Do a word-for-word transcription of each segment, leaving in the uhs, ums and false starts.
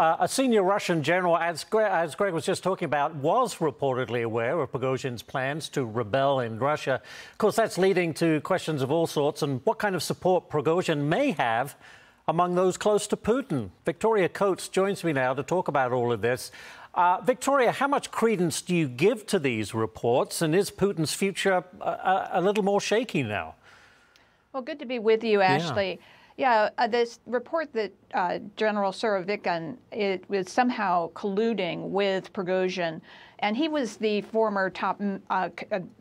Uh, a senior Russian general, as Greg, as Greg was just talking about, was reportedly aware of Prigozhin's plans to rebel in Russia. Of course, that's leading to questions of all sorts and what kind of support Prigozhin may have among those close to Putin. Victoria Coates joins me now to talk about all of this. Uh, Victoria, how much credence do you give to these reports, and is Putin's future a, a, a little more shaky now? Well, good to be with you, Ashley. Yeah. Yeah, uh, this report that uh, General Surovikin it was somehow colluding with Prigozhin, and he was the former top uh,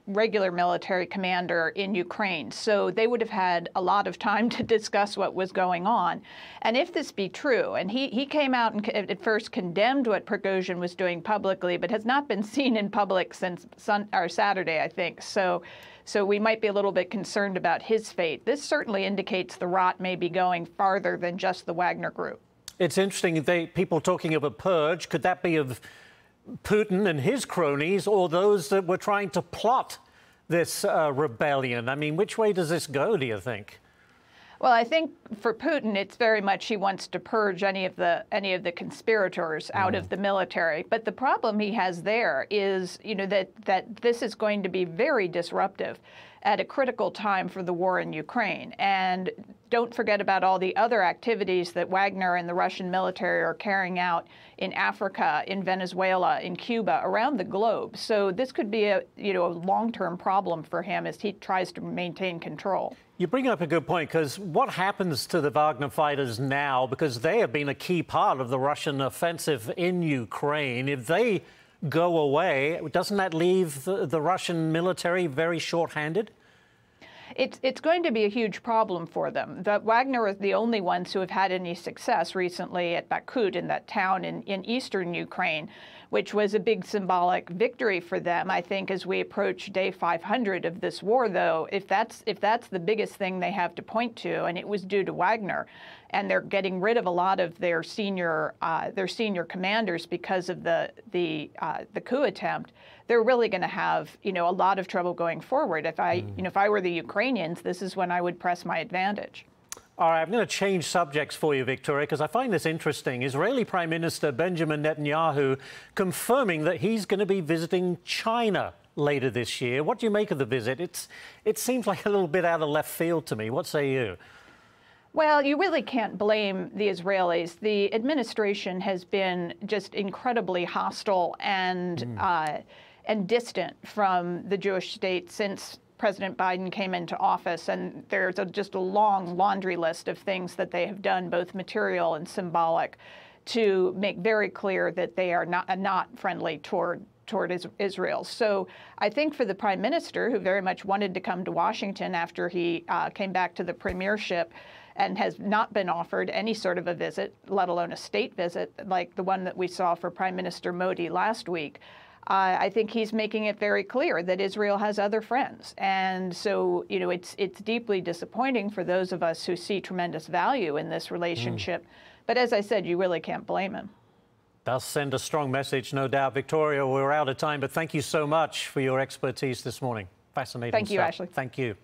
regular military commander in Ukraine, so they would have had a lot of time to discuss what was going on. And if this be true, and he, he came out and at first condemned what Prigozhin was doing publicly, but has not been seen in public since sun, or Saturday, I think, so... So we might be a little bit concerned about his fate. This certainly indicates the rot may be going farther than just the Wagner Group. It's interesting, they, people talking of a purge. Could that be of Putin and his cronies or those that were trying to plot this uh, rebellion? I mean, which way does this go, do you think? Well, I think for Putin, it's very much he wants to purge any of the any of the conspirators out mm. of the military. But the problem he has there is, you know, that that this is going to be very disruptive at a critical time for the war in Ukraine. And don't forget about all the other activities that Wagner and the Russian military are carrying out in Africa, in Venezuela, in Cuba, around the globe. So this could be a, you know, a long-term problem for him as he tries to maintain control. You bring up a good point, because what happens to the Wagner fighters now, because they have been a key part of the Russian offensive in Ukraine, if they go away, doesn't that leave the, the Russian military very short-handed? It's, it's going to be a huge problem for them. The, Wagner is the only ones who have had any success recently at Bakhmut, in that town in, in eastern Ukraine, which was a big symbolic victory for them. I think as we approach day five hundred of this war, though, if that's, if that's the biggest thing they have to point to, and it was due to Wagner, and they're getting rid of a lot of their senior, uh, their senior commanders because of the, the, uh, the coup attempt, they're really going to have, you know, a lot of trouble going forward. If I, mm. you know, if I were the Ukrainians, this is when I would press my advantage. All right, I'm going to change subjects for you, Victoria, because I find this interesting. Israeli Prime Minister Benjamin Netanyahu confirming that he's going to be visiting China later this year. What do you make of the visit? It's, it seems like a little bit out of left field to me. What say you? Well, you really can't blame the Israelis. The administration has been just incredibly hostile and mm. uh, and distant from the Jewish state since President Biden came into office, and there's a, just a long laundry list of things that they have done, both material and symbolic, to make very clear that they are not, not friendly toward toward Israel. So I think for the Prime Minister, who very much wanted to come to Washington after he uh, came back to the premiership, and has not been offered any sort of a visit, let alone a state visit, like the one that we saw for Prime Minister Modi last week. Uh, I think he's making it very clear that Israel has other friends. And so, you know, it's, it's deeply disappointing for those of us who see tremendous value in this relationship. Mm. But as I said, you really can't blame him. Does send a strong message, no doubt. Victoria, we're out of time, but thank you so much for your expertise this morning. Fascinating stuff. Thank you, Ashley. Thank you.